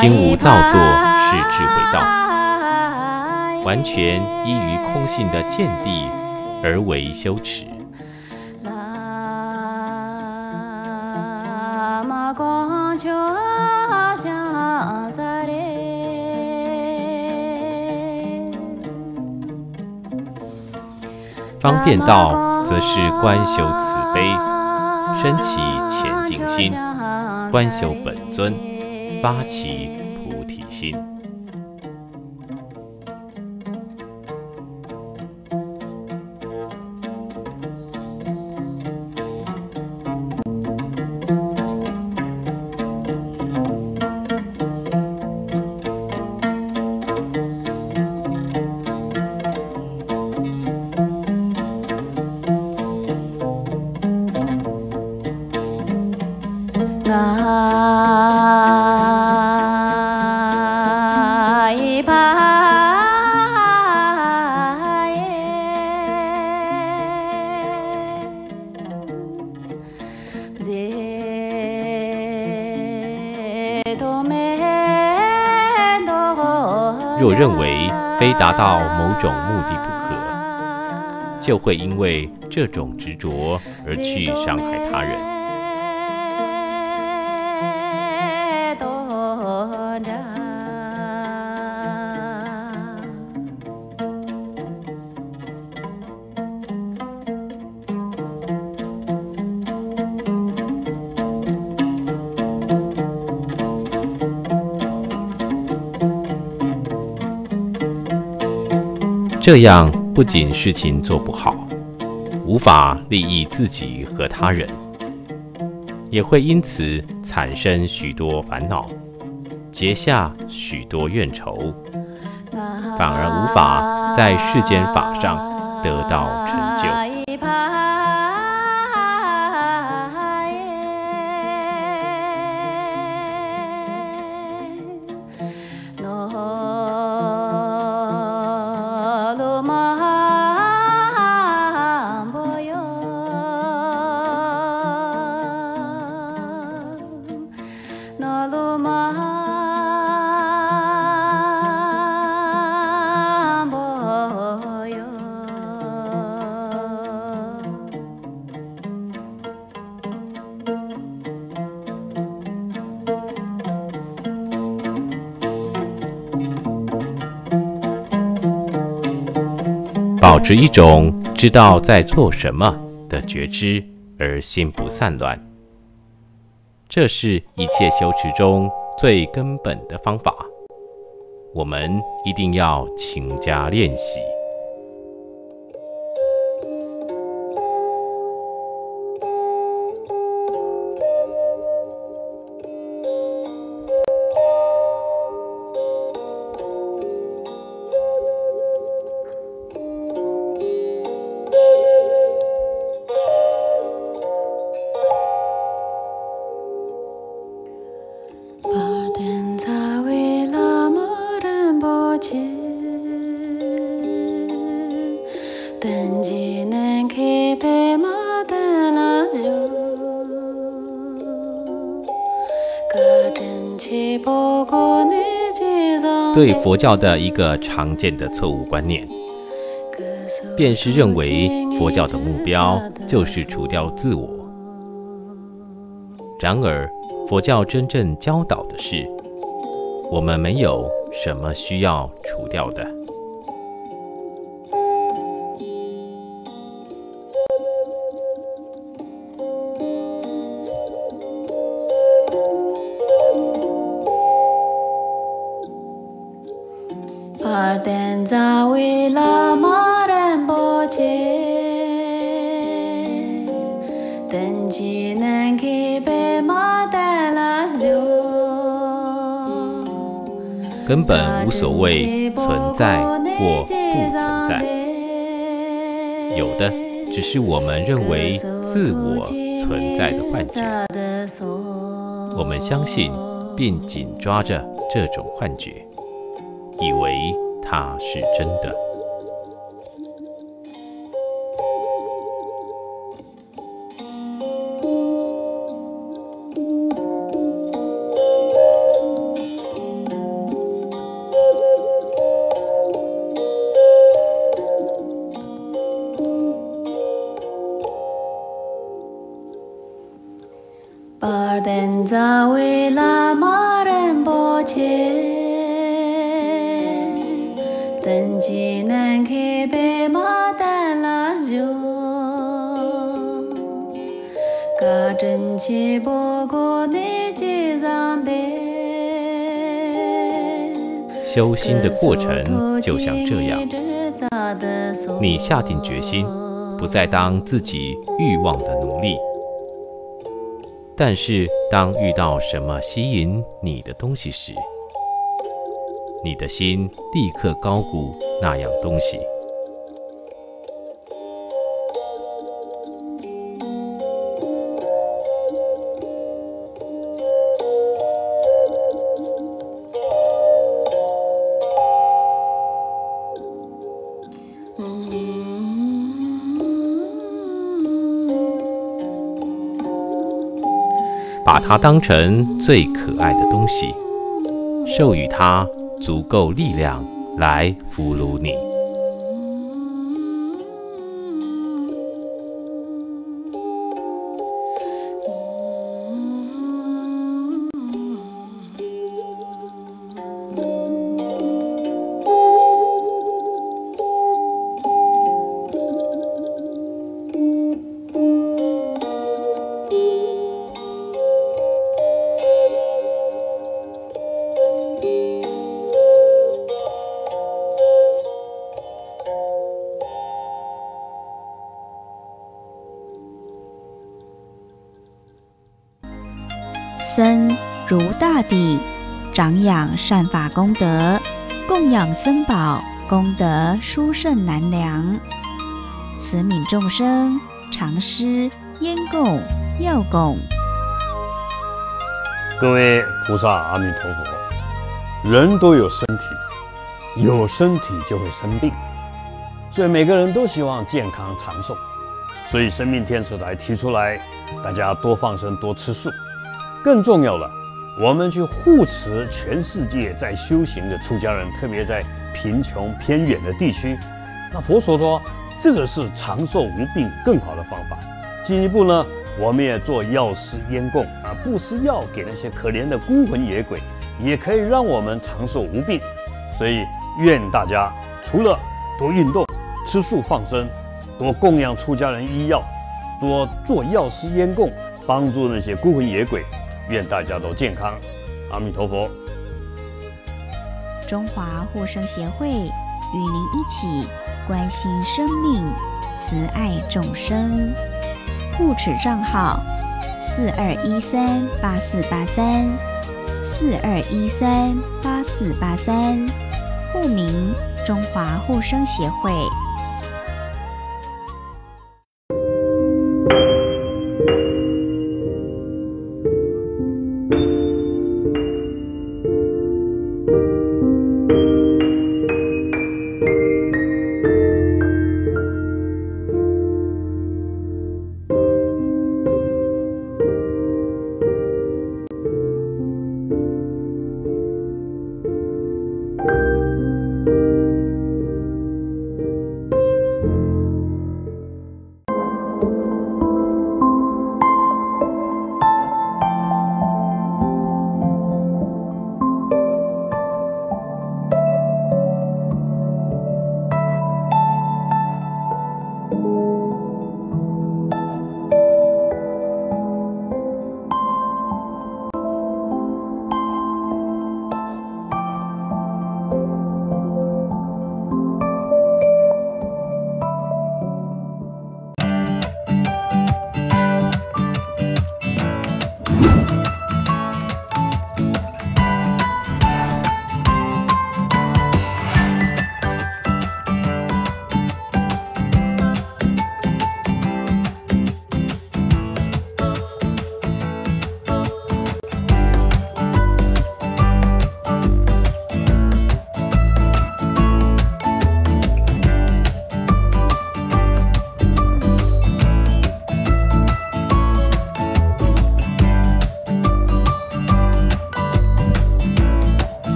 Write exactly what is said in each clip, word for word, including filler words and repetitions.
心无造作是智慧道，完全依于空性的见地而为修持。方便道则是观修慈悲，升起前进心，观修本尊。 发起菩提心。啊。 若认为非达到某种目的不可，就会因为这种执着而去伤害他人。 这样不仅事情做不好，无法利益自己和他人，也会因此产生许多烦恼，结下许多怨仇，反而无法在世间法上得到成就。 保持一种知道在做什么的觉知，而心不散乱，这是一切修持中最根本的方法。我们一定要勤加练习。 对佛教的一个常见的错误观念，便是认为佛教的目标就是除掉自我。然而，佛教真正教导的是，我们没有什么需要除掉的。 Ardenza wila maramboche Tenjinen kipe matelasu， 根本无所谓存在或不存在，有的只是我们认为自我存在的幻觉。我们相信并紧抓着这种幻觉，以为它是真的。修心的过程就像这样，你下定决心，不再当自己欲望的奴隶。但是，当遇到什么吸引你的东西时，你的心立刻高估那样东西。把它当成最可爱的东西，授予它足够力量来俘虏你。僧如大地，长养善法功德，供养僧宝，功德殊胜难量。慈悯众生，常施烟供、药供。各位菩萨，阿弥陀佛。人都有身体，有身体就会生病，所以每个人都希望健康长寿。所以生命电视台提出来，大家多放生，多吃素。更重要了，我们去护持全世界在修行的出家人，特别在贫穷偏远的地区。那佛说说，这个是长寿无病更好的方法。进一步呢，我们也做药师烟供啊，布施药给那些可怜的孤魂野鬼，也可以让我们长寿无病。所以愿大家除了多运动、吃素放生，多供养出家人医药，多做药师烟供，帮助那些孤魂野鬼。愿大家都健康，阿弥陀佛。中华护生协会与您一起关心生命，慈爱众生。护持账号：四二一三八四八三，四二一三八四八三。户名：中华护生协会。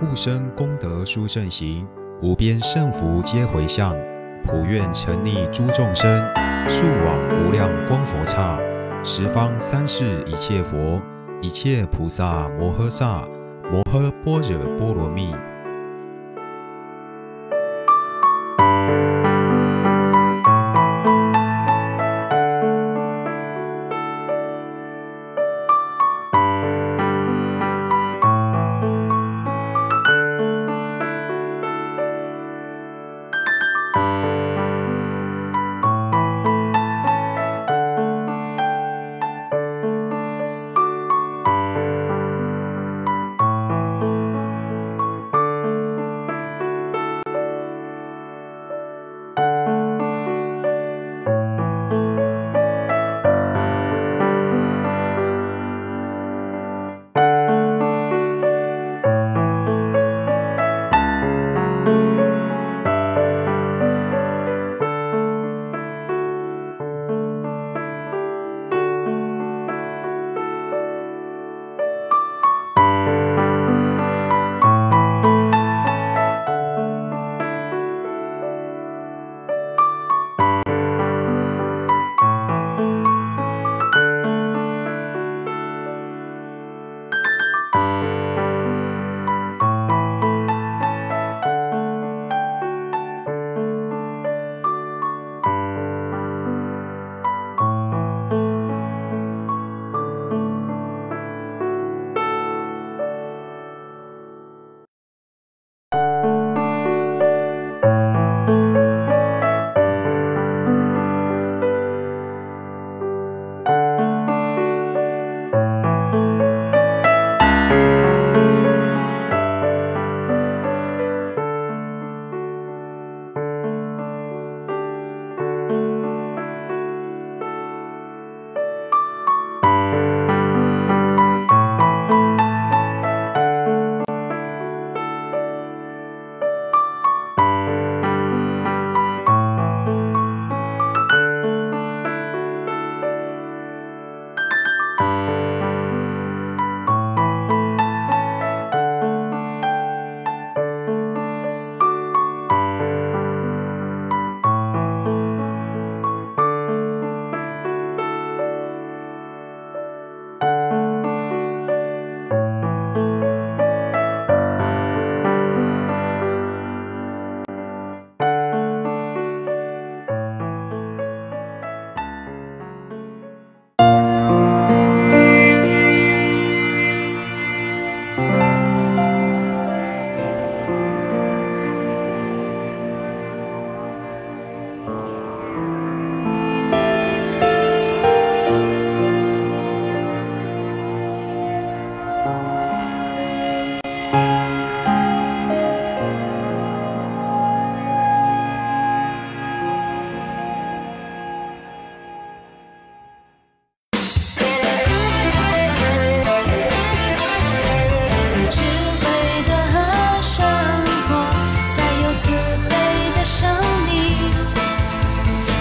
护生功德殊胜行，无边胜福皆回向，普愿沉溺诸众生，速往无量光佛刹，十方三世一切佛，一切菩萨摩诃萨，摩诃般若波罗蜜。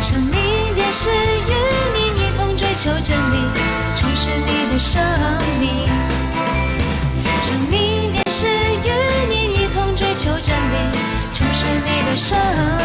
生命也是与你一同追求真理，充实你的生命。